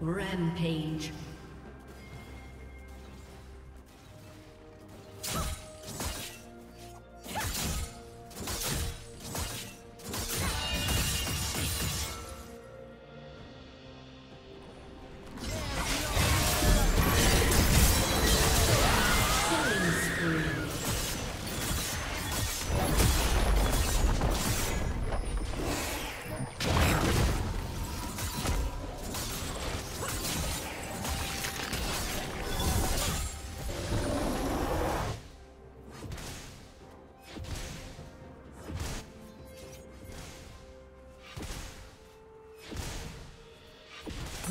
Rampage.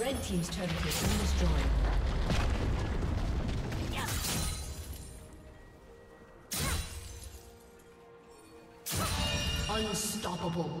Red team's turret has been destroyed. Unstoppable.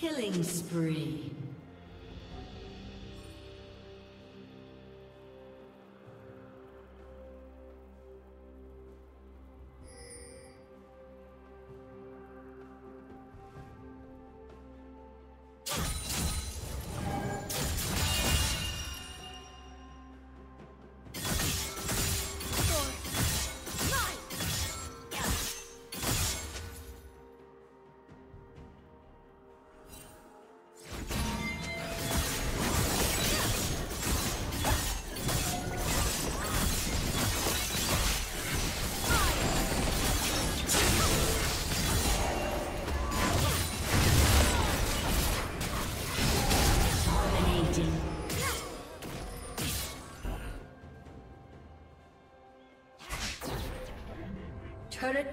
Killing spree. Turret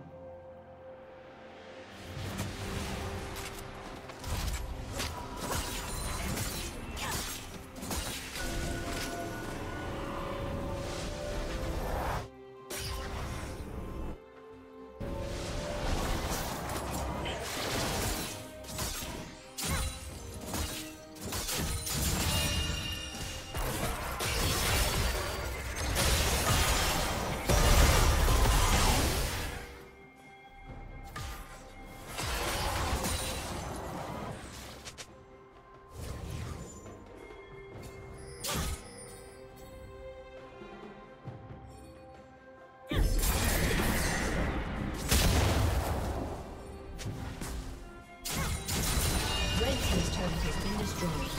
team's turret has been destroyed.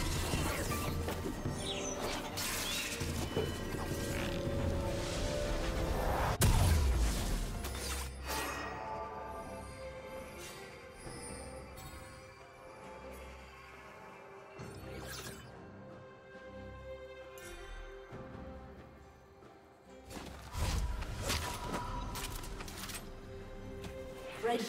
Red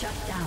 Shut down.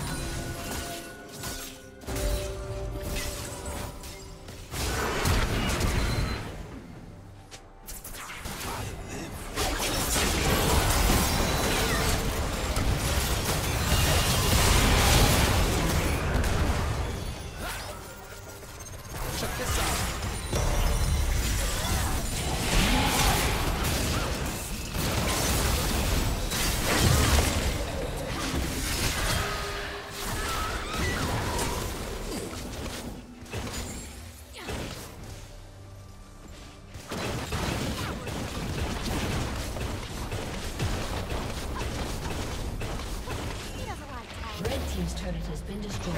His turret has been destroyed.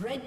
Red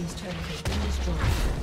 team's turret has been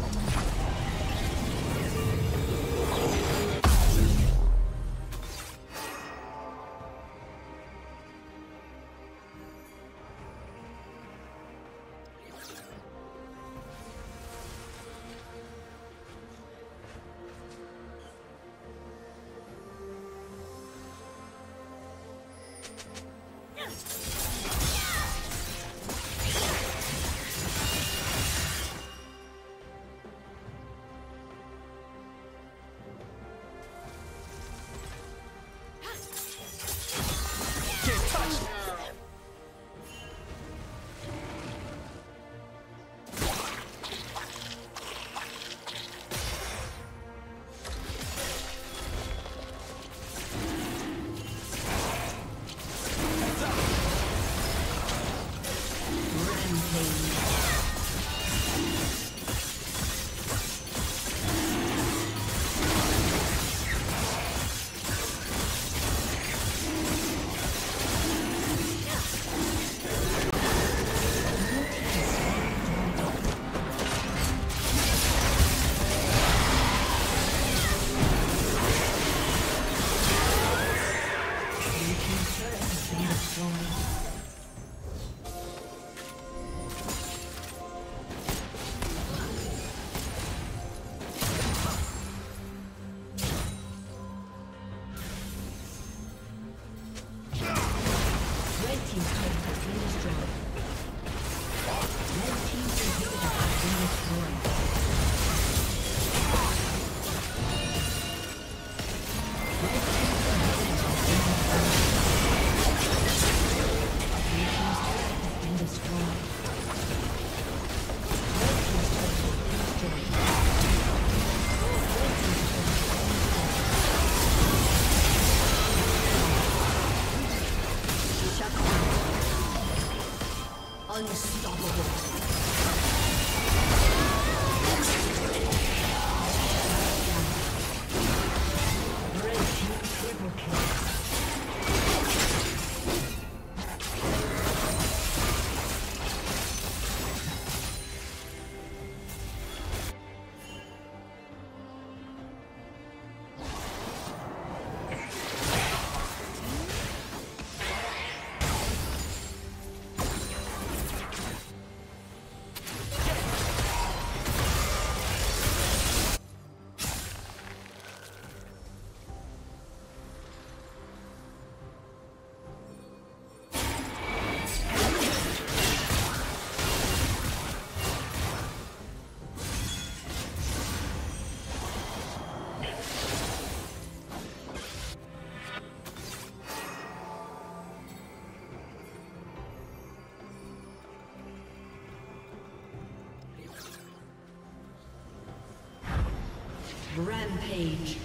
rampage.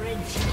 Red team.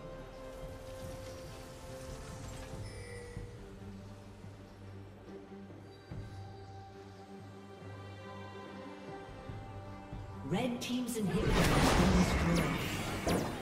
Red team's inhibitor has been destroyed.